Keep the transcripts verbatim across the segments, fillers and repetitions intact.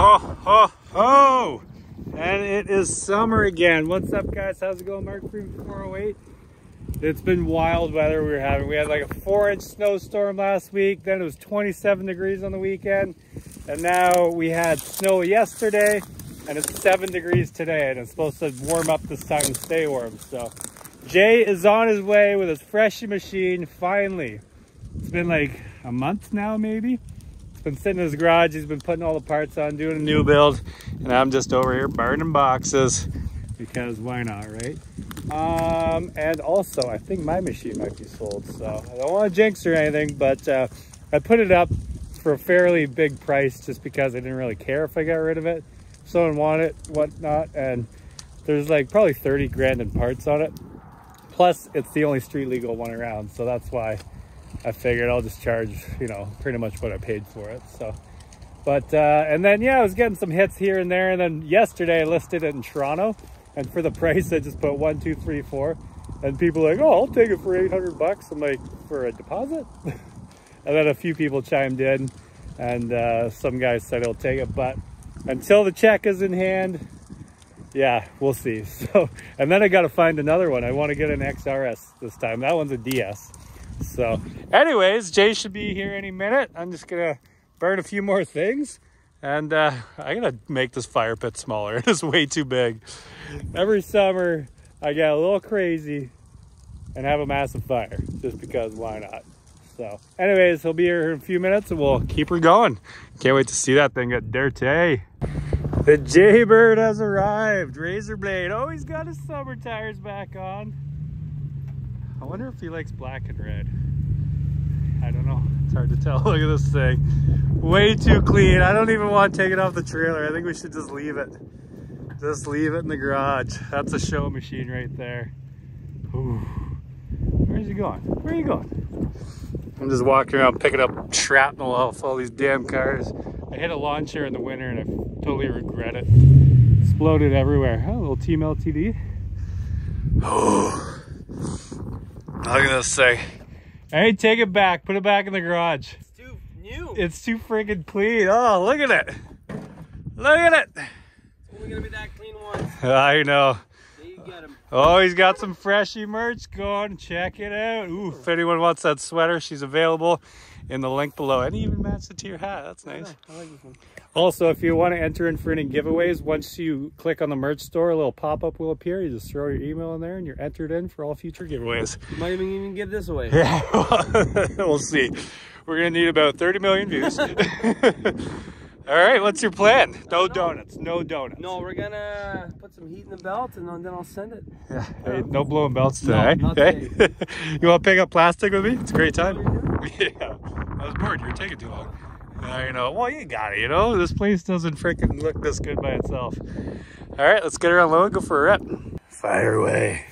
ho, ho, ho! And it is summer again. What's up, guys? How's it going? Mark Freeman four oh eight. It's been wild weather we were having. We had like a four inch snowstorm last week. Then it was twenty-seven degrees on the weekend. And now we had snow yesterday. And it's seven degrees today. And it's supposed to warm up this time and stay warm. So Jay is on his way with his freshie machine, finally. It's been like a month now, maybe. Been sitting in his garage, he's been putting all the parts on, doing a new build, and I'm just over here burning boxes because why not, right? Um and also I think my machine might be sold, so I don't want to jinx or anything, but uh I put it up for a fairly big price just because I didn't really care if I got rid of it. Someone wanted it, whatnot, and there's like probably thirty grand in parts on it, plus it's the only street legal one around, so that's why I figured I'll just charge, you know, pretty much what I paid for it. So, but, uh, and then, yeah, I was getting some hits here and there. And then yesterday I listed it in Toronto, and for the price, I just put one, two, three, four. And people are like, oh, I'll take it for eight hundred bucks. I'm like, for a deposit? And then a few people chimed in, and uh, some guys said he'll take it. But until the check is in hand, yeah, we'll see. So, and then I got to find another one. I want to get an X R S this time. That one's a D S. So anyways, Jay should be here any minute. I'm just gonna burn a few more things, and uh I'm gonna make this fire pit smaller. It is way too big. Every summer I get a little crazy and have a massive fire just because why not. So anyways, he'll be here in a few minutes and we'll keep her going. Can't wait to see that thing at Der Tay. The Jaybird has arrived. Razorblade, oh, he's got his summer tires back on. I wonder if he likes black and red. I don't know. It's hard to tell. Look at this thing. Way too clean. I don't even want to take it off the trailer. I think we should just leave it. Just leave it in the garage. That's a show machine right there. Ooh. Where's he going? Where are you going? I'm just walking around picking up shrapnel off all these damn cars. I hit a lawn chair in the winter and I totally regret it. Exploded everywhere. Oh, a little Team L T D. Oh. Look at this thing. Hey, take it back. Put it back in the garage. It's too new. It's too friggin' clean. Oh, look at it. Look at it. It's only gonna be that clean once. I know. So you get him. Oh, he's got some freshie merch going. Check it out. Ooh, if anyone wants that sweater, she's available in the link below. And even matched it to your hat. That's nice. Yeah, I like this one. Also, if you want to enter in for any giveaways, once you click on the merch store, a little pop-up will appear. You just throw your email in there, and you're entered in for all future giveaways. You might even, even give this away. Yeah, well, we'll see. We're going to need about thirty million views. All right, what's your plan? No donuts, no donuts. No, we're going to put some heat in the belt, and then I'll send it. Yeah. Hey, no blowing belts today. No, hey? today. You want to pick up plastic with me? It's a great time. Yeah, I was bored. You're taking too long. Uh, you know, well, you got it, you know, this place doesn't freaking look this good by itself. All right, let's get her on low and go for a rep. Fire away.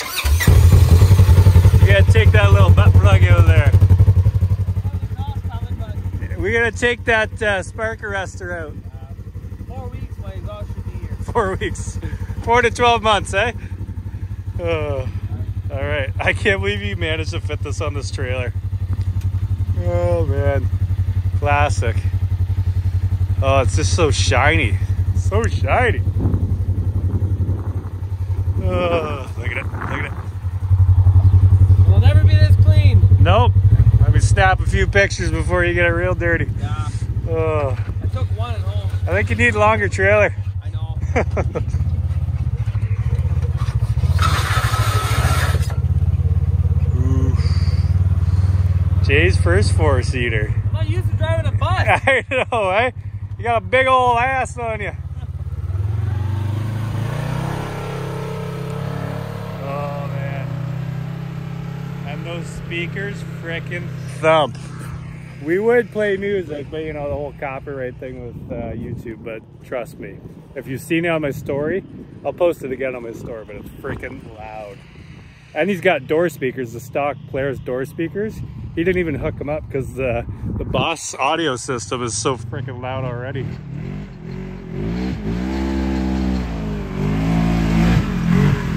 We gotta take that little butt plug out of there. We gotta take that uh, spark arrestor out. Uh, four weeks, my exhaust should be here. Four weeks. Four to twelve months, eh? Oh. All right, I can't believe you managed to fit this on this trailer. Oh, man. Classic. Oh, it's just so shiny. So shiny. Oh, look at it. Look at it. It'll never be this clean. Nope. Let me snap a few pictures before you get it real dirty. Yeah. Oh. I took one at home. I think you need a longer trailer. I know. Jay's first four-seater. You used to driving a bus. I know, eh? You got a big old ass on you. Oh, man. And those speakers frickin' thump. We would play music, but you know, the whole copyright thing with uh, YouTube, but trust me. If you've seen it on my story, I'll post it again on my store, but it's frickin' loud. And he's got door speakers, the stock Polaris door speakers. He didn't even hook them up because uh, the Boss Audio system is so freaking loud already.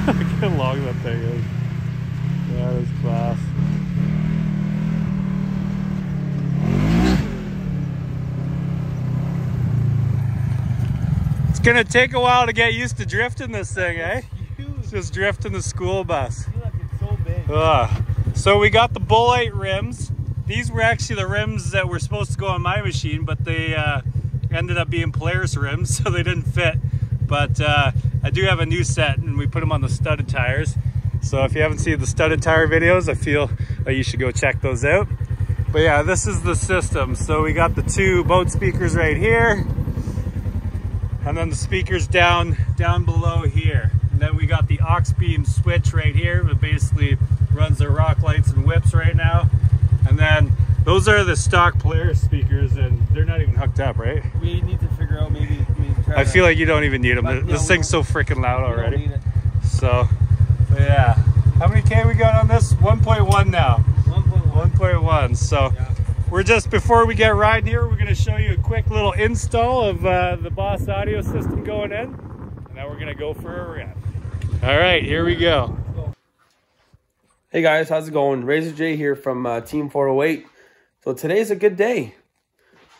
Look how long that thing is. That is class. It's gonna take a while to get used to drifting this thing, eh? It's just drifting the school bus. It's so big. Ugh. So we got the Bullite rims. These were actually the rims that were supposed to go on my machine, but they uh, ended up being Polaris rims, so they didn't fit. But uh, I do have a new set, and we put them on the studded tires. So if you haven't seen the studded tire videos, I feel like you should go check those out. But yeah, this is the system. So we got the two boat speakers right here, and then the speakers down down below here. And then we got the Auxbeam switch right here that basically runs their rock lights and whips right now. And then those are the stock Polaris speakers, and they're not even hooked up, right? We need to figure out maybe. maybe try I feel like you don't even need them. But, this no, thing's so freaking loud already. So, yeah. How many K we got on this? one point one now. one point one. So yeah. We're just, before we get riding here, we're going to show you a quick little install of uh, the Boss Audio system going in. And now we're going to go for a rip. All right, here we go. Hey guys, how's it going? Razor Jay here from uh, Team four oh eight. So today's a good day.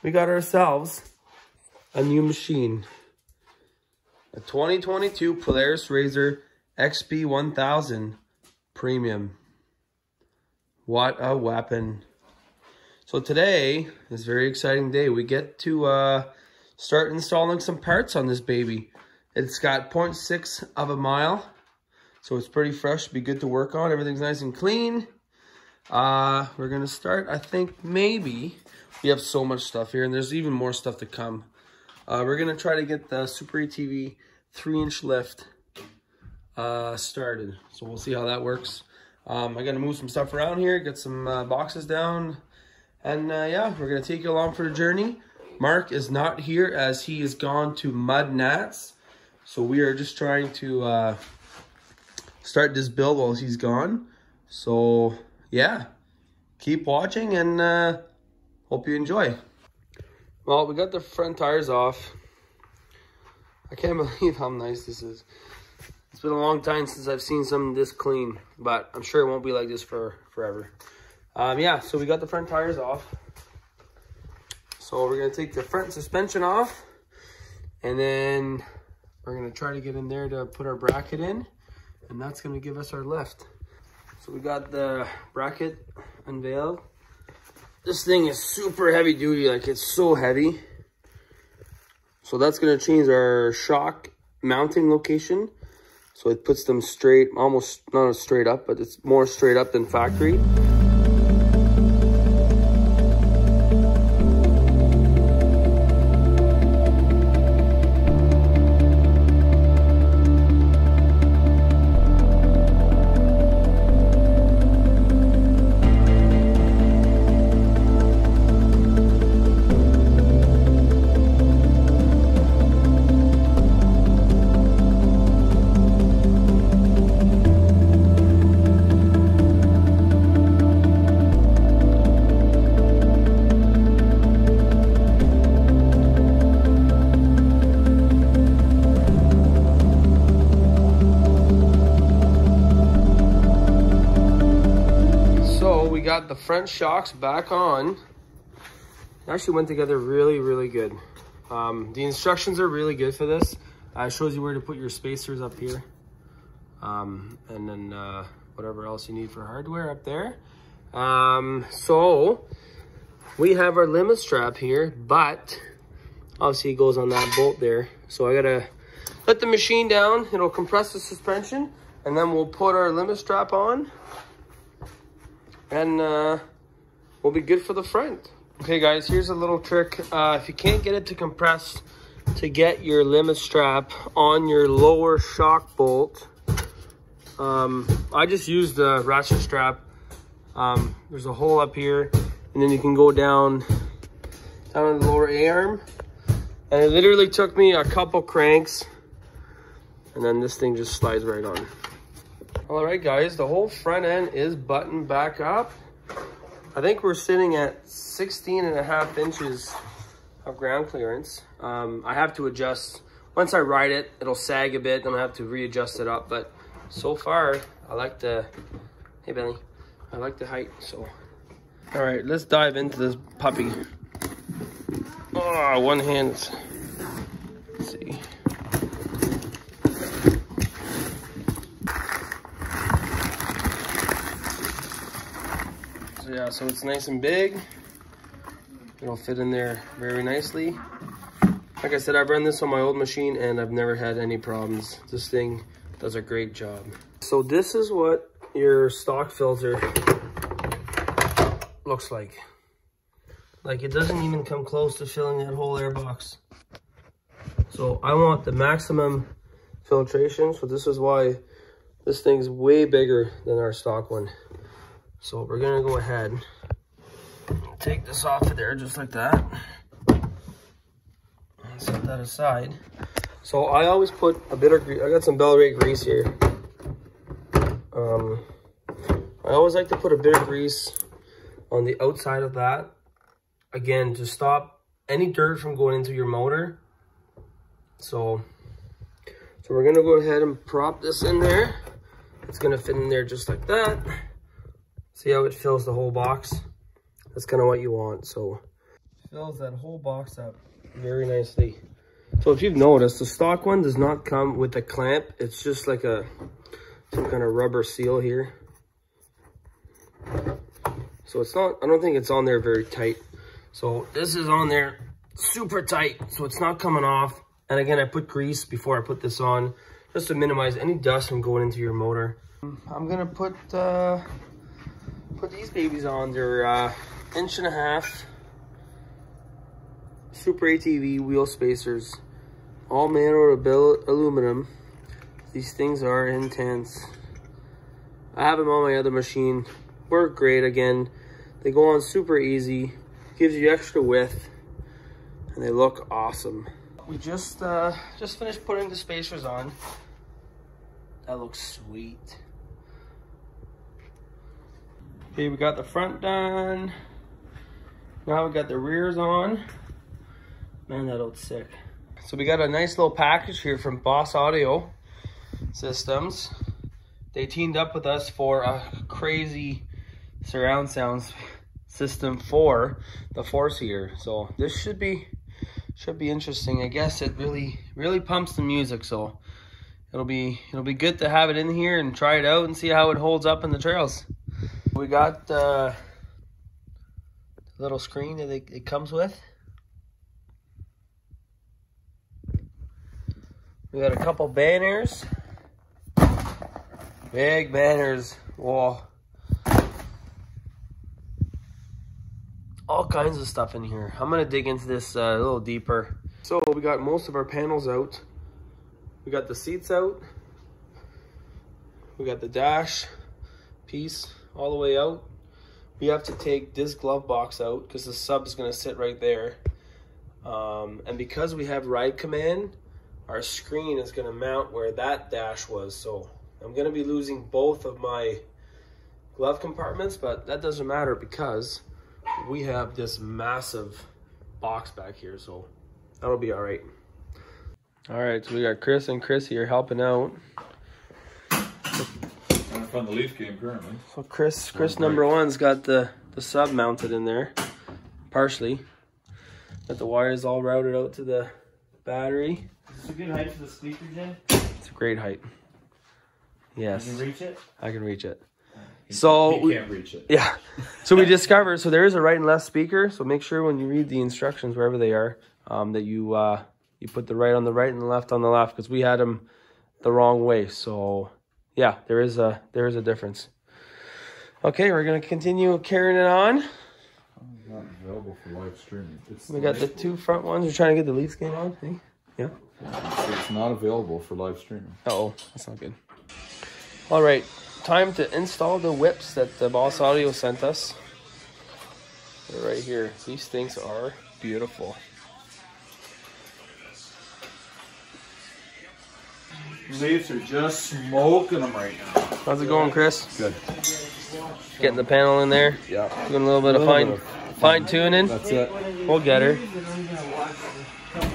We got ourselves a new machine. A twenty twenty-two Polaris R Z R X P one thousand Premium. What a weapon. So today is a very exciting day. We get to uh, start installing some parts on this baby. It's got zero point six of a mile, so it's pretty fresh, be good to work on. Everything's nice and clean. Uh, we're gonna start, I think maybe, we have so much stuff here and there's even more stuff to come. Uh, we're gonna try to get the Super A T V three inch lift uh, started. So we'll see how that works. Um, I got to move some stuff around here, get some uh, boxes down, and uh, yeah, we're going to take you along for the journey. Mark is not here as he is gone to Mud Nats, so we are just trying to uh, start this build while he's gone. So yeah, keep watching and uh, hope you enjoy. Well, we got the front tires off. I can't believe how nice this is. It's been a long time since I've seen something this clean, but I'm sure it won't be like this for forever. Um, yeah, so we got the front tires off. So we're going to take the front suspension off, and then we're going to try to get in there to put our bracket in, and that's going to give us our lift. So we got the bracket unveiled. This thing is super heavy duty, like it's so heavy. So that's going to change our shock mounting location. So it puts them straight, almost not straight up, but it's more straight up than factory. The front shocks back on. It actually went together really really good. Um, the instructions are really good for this. Uh, it shows you where to put your spacers up here, um, and then uh, whatever else you need for hardware up there. Um, so we have our limit strap here, but obviously it goes on that bolt there, so I gotta let the machine down. It'll compress the suspension, and then we'll put our limit strap on, and uh, we'll be good for the front. Okay guys, here's a little trick. Uh, if you can't get it to compress, to get your limit strap on your lower shock bolt, um, I just used the ratchet strap. Um, there's a hole up here, and then you can go down, down on the lower A-arm. And it literally took me a couple cranks, and then this thing just slides right on. All right guys, the whole front end is buttoned back up. I think we're sitting at sixteen and a half inches of ground clearance. Um, I have to adjust. Once I ride it, it'll sag a bit, then I have to readjust it up. But so far, I like the, hey Benny, I like the height, so. All right, let's dive into this puppy. Oh, one hand, let's see. So yeah, so it's nice and big. It'll fit in there very nicely. Like I said, I've run this on my old machine and I've never had any problems. This thing does a great job. So this is what your stock filter looks like. Like, it doesn't even come close to filling that whole airbox. So I want the maximum filtration. So this is why this thing's way bigger than our stock one. So we're gonna go ahead and take this off of there just like that. And set that aside. So I always put a bit of grease. I got some Bel-Ray grease here. Um, I always like to put a bit of grease on the outside of that. Again, to stop any dirt from going into your motor. So, so we're gonna go ahead and prop this in there. It's gonna fit in there just like that. See how it fills the whole box? That's kind of what you want. So, fills that whole box up very nicely. So if you've noticed, the stock one does not come with a clamp. It's just like a, some kind of rubber seal here. So it's not, I don't think it's on there very tight. So this is on there super tight, so it's not coming off. And again, I put grease before I put this on, just to minimize any dust from going into your motor. I'm gonna put uh, put these babies on. They're uh, inch and a half Super A T V wheel spacers, all manner of aluminum. These things are intense. I have them on my other machine. Work great again. They go on super easy. Gives you extra width, and they look awesome. We just uh, just finished putting the spacers on. That looks sweet. Okay, we got the front done. Now we got the rears on. Man, that looks sick. So we got a nice little package here from Boss Audio Systems. They teamed up with us for a crazy surround sounds system for the force here, so this should be should be interesting. I guess it really really pumps the music, so it'll be it'll be good to have it in here and try it out and see how it holds up in the trails. We got the uh, little screen that it, it comes with. We got a couple banners, big banners. Whoa. All kinds of stuff in here. I'm gonna dig into this uh, a little deeper. So we got most of our panels out. We got the seats out. We got the dash piece all the way out. We have to take this glove box out because the sub is gonna sit right there. Um, and because we have Ride Command, our screen is gonna mount where that dash was. So I'm gonna be losing both of my glove compartments, but that doesn't matter because we have this massive box back here, so that'll be all right. All right, so we got Chris and Chris here helping out. Trying to find the leaf game currently. So Chris, Chris oh, number one's got the the sub mounted in there, partially. Got the wires all routed out to the battery. Is this a good height for the speaker, Jay? It's a great height. Yes. You can reach it. I can reach it. So we can't reach it. Yeah. So we discovered, so there is a right and left speaker. So make sure when you read the instructions, wherever they are, um, that you uh, you put the right on the right and the left on the left, because we had them the wrong way. So yeah, there is a there is a difference. Okay, we're gonna continue carrying it on. Not available for live streaming. It's we got the two front ones. We're trying to get the Leafs game on. See? Yeah. It's not available for live streaming. Uh oh, that's not good. All right. Time to install the whips that the Boss Audio sent us. They're right here. These things are beautiful. Leaves are just smoking them right now. How's it going, Chris? Good. Getting the panel in there. Yeah. Doing a little bit of fine, fine tuning. That's it. We'll get her.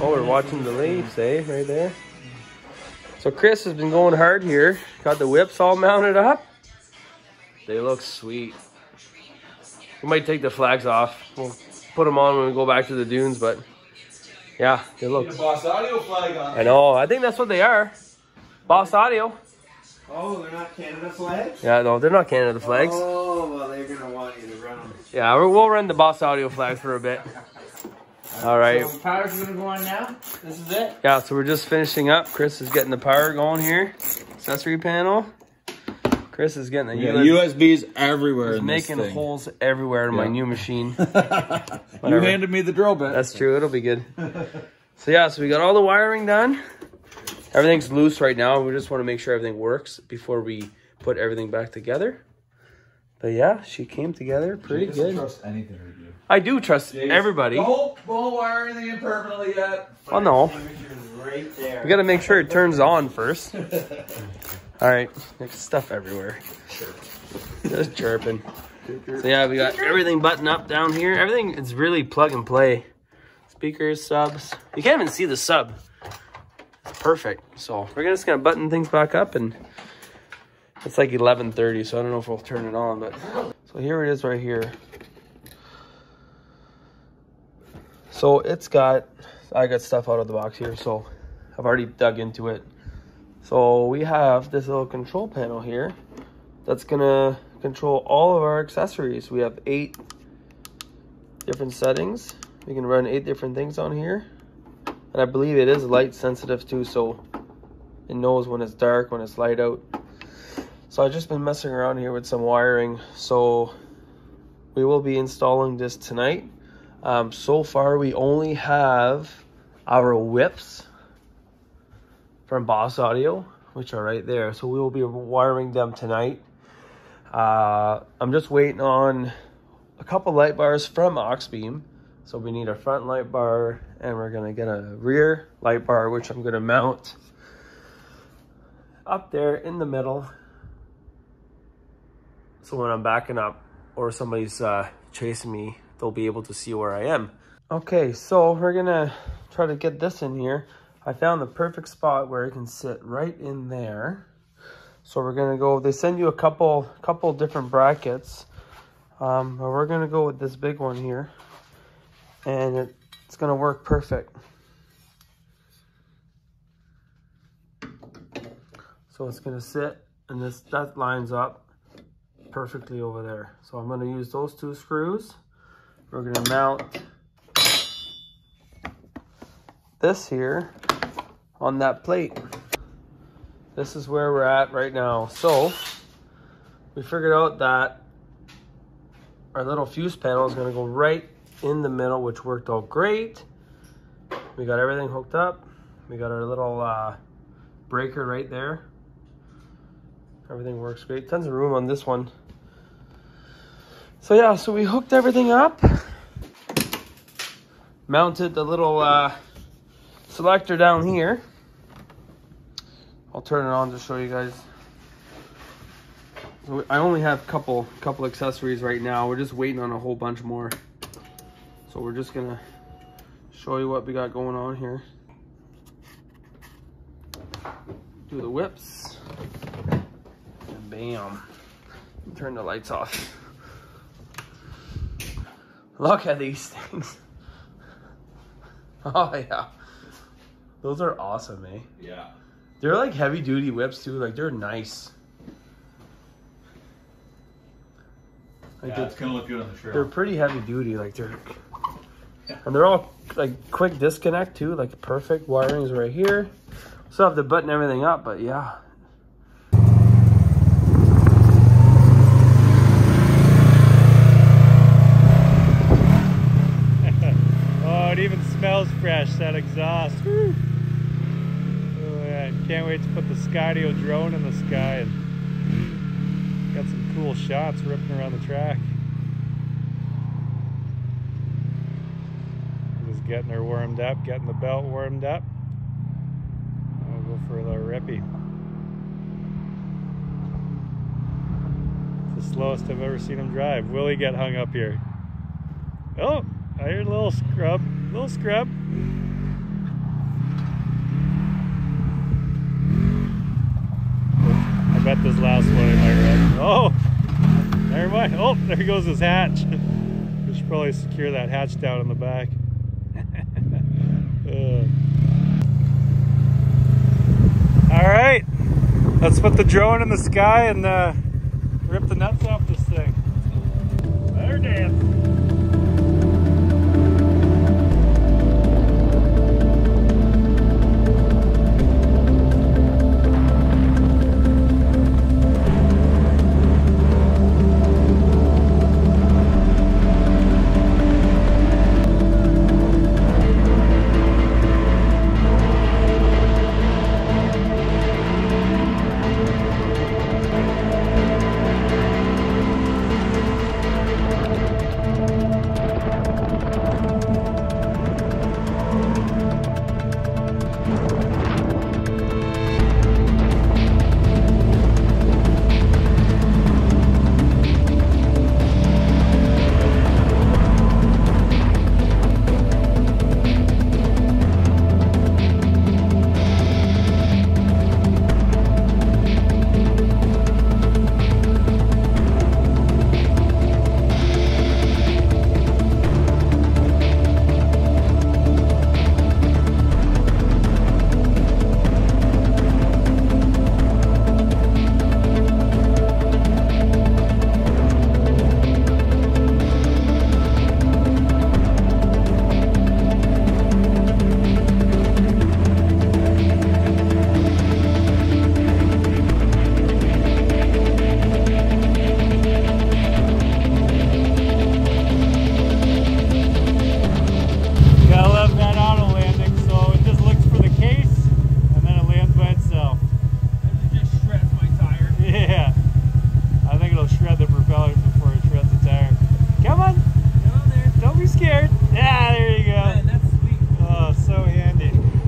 Oh, we're watching the leaves, eh? Right there. So Chris has been going hard here. Got the whips all mounted up. They look sweet. We might take the flags off. We'll put them on when we go back to the dunes, but yeah, they look. The Boss Audio flag on. I know. I think that's what they are. Boss Audio. Oh, they're not Canada flags? Yeah, no, they're not Canada flags. Oh, well, they're going to want you to run them Yeah, we'll run the Boss Audio flag for a bit. All right. So power's going to go on now. This is it. Yeah, so we're just finishing up. Chris is getting the power going here. Accessory panel. Chris is getting the yeah, U S Bs everywhere. He's in making this thing. holes everywhere in yeah. my new machine. You handed me the drill bit. That's true. It'll be good. So yeah, so we got all the wiring done. Everything's loose right now. We just want to make sure everything works before we put everything back together. But yeah, she came together pretty good. I trust anything we do. I do trust Jay's, everybody. Don't, don't wire anything imperfectly yet. Oh no. Right there. We got to make sure it turns on first. All right, there's stuff everywhere. Just chirping. So yeah, we got everything buttoned up down here. Everything is really plug and play. Speakers, subs. You can't even see the sub. It's perfect. So we're just gonna button things back up, and it's like eleven thirty, so I don't know if we'll turn it on, but so here it is right here. So it's got, I got stuff out of the box here, so I've already dug into it. So we have this little control panel here that's gonna control all of our accessories. We have eight different settings. We can run eight different things on here. And I believe it is light sensitive too, so it knows when it's dark, when it's light out. So I've just been messing around here with some wiring. So we will be installing this tonight. Um, so far, we only have our whips from Boss Audio, which are right there. So we will be wiring them tonight. Uh, I'm just waiting on a couple light bars from Auxbeam. So we need a front light bar, and we're gonna get a rear light bar, which I'm gonna mount up there in the middle. So when I'm backing up or somebody's uh, chasing me, they'll be able to see where I am. Okay, so we're gonna try to get this in here. I found the perfect spot where it can sit right in there. So we're gonna go, they send you a couple, couple different brackets. Um, but we're gonna go with this big one here, and it, it's gonna work perfect. So it's gonna sit, and this that lines up perfectly over there. So I'm going to use those two screws. We're going to mount this here on that plate. This is where we're at right now. So we figured out that our little fuse panel is going to go right in the middle, which worked out great. We got everything hooked up. We got our little uh, breaker right there. Everything works great. Tons of room on this one. So yeah, so we hooked everything up, mounted the little uh, selector down here. I'll turn it on to show you guys. So I only have a couple, couple accessories right now. We're just waiting on a whole bunch more. So we're just gonna show you what we got going on here. Do the whips. And bam, turn the lights off. Look at these things. Oh yeah, those are awesome, eh? Yeah, they're like heavy duty whips too. Like they're nice. Like yeah, it's gonna look good on the trail. They're pretty heavy duty. Like they're, yeah. And they're all like quick disconnect too. Like perfect wiring's right here. Still have to button everything up, but yeah. It even smells fresh, that exhaust. Woo. Oh, yeah. Can't wait to put the Skydio drone in the sky. And got some cool shots ripping around the track. Just getting her warmed up, getting the belt warmed up. I'll go for a little rippy. It's the slowest I've ever seen him drive. Will he get hung up here? Oh, I hear a little scrub. Little scrub. I bet this last one I might run. Oh, never mind. Oh, there goes his hatch. We should probably secure that hatch down in the back. uh. All right, let's put the drone in the sky and uh, rip the nuts off this thing. There sure did.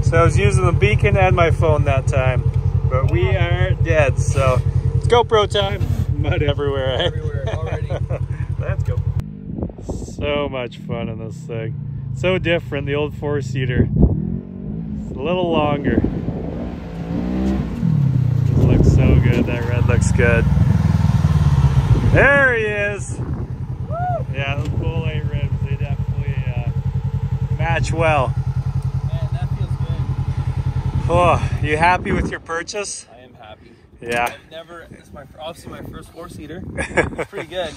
So I was using the beacon and my phone that time, but we are dead, so it's GoPro time. Mud everywhere, eh? Everywhere already. Let's go. So much fun in this thing. So different, the old four-seater. It's a little longer. This looks so good, that red looks good. There he is! Woo! Yeah, those Bullite ribs, they definitely uh, match well. Oh, you happy with your purchase? I am happy. Yeah. I've never, it's my, obviously my first four-seater. It's pretty good.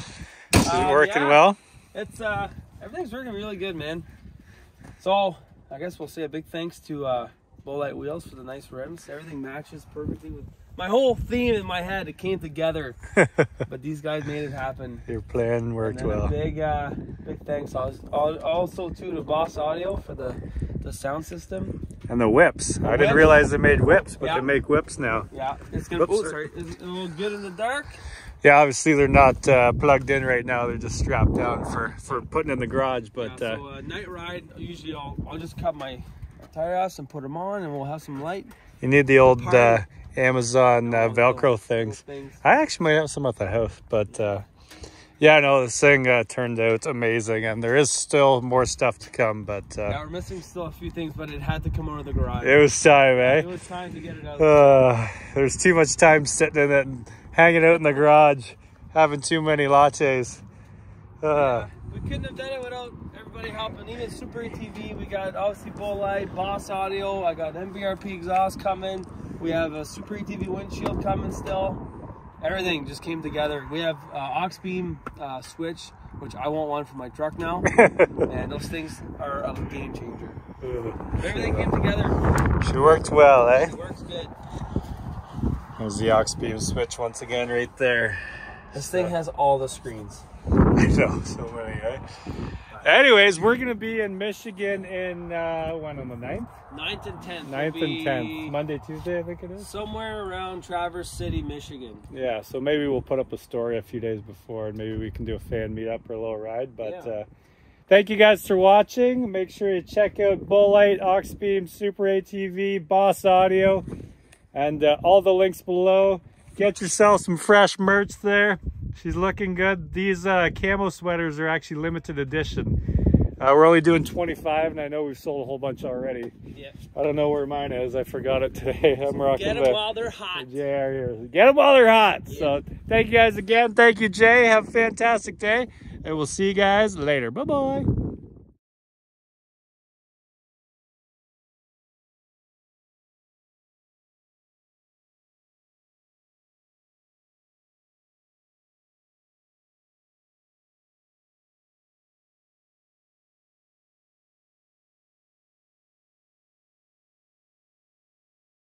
Is it uh, working yeah, well? It's, uh, everything's working really good, man. So, I guess we'll say a big thanks to uh, Bullite Wheels for the nice rims. Everything matches perfectly with my whole theme in my head. It came together, but these guys made it happen. Your plan worked well. A big, uh, big thanks also too to Boss Audio for the, the sound system. And the whips. The I whips. didn't realize they made whips, but yeah. they make whips now. Yeah, it's gonna. Oops, oh, sorry. Is it a little good in the dark? Yeah, obviously they're not uh, plugged in right now. They're just strapped down for for putting in the garage. But yeah, so, uh, uh, night ride. Usually, I'll I'll just cut my tire offs and put them on, and we'll have some light. You need the old uh, Amazon uh, Velcro things. things. I actually might have some at the house, but uh, yeah, no, this thing uh, turned out amazing, and there is still more stuff to come, but... Uh, yeah, we're missing still a few things, but it had to come out of the garage. It was time, eh? It was time to get it out of the garage. Uh, there's too much time sitting in it and hanging out in the garage, having too many lattes. Uh. Yeah, we couldn't have done it without everybody helping. Even Super A T V, we got obviously Bullite, Boss Audio, I got M B R P exhaust coming, we have a Super A T V windshield coming still. Everything just came together. We have uh, Auxbeam uh, switch, which I want one for my truck now. And those things are a game changer. Everything came together. She worked well, eh? She works good. There's the Auxbeam switch once again right there. This so. thing has all the screens. I know, so many, right? Anyways, we're going to be in Michigan in, uh, when, on the ninth? ninth and tenth. ninth and tenth. Monday, Tuesday, I think it is. Somewhere around Traverse City, Michigan. Yeah, so maybe we'll put up a story a few days before, and maybe we can do a fan meetup or a little ride. But yeah. uh, thank you guys for watching. Make sure you check out Bullite, Auxbeam, Super A T V, Boss Audio, and uh, all the links below. Get yourself some fresh merch there. She's looking good. These uh, camo sweaters are actually limited edition. Uh, we're only doing twenty-five, and I know we've sold a whole bunch already. Yep. I don't know where mine is. I forgot it today. I'm so rocking Get them the, while they're hot. The Jay get them while they're hot. Yeah. So thank you guys again. Thank you, Jay. Have a fantastic day, and we'll see you guys later. Bye-bye.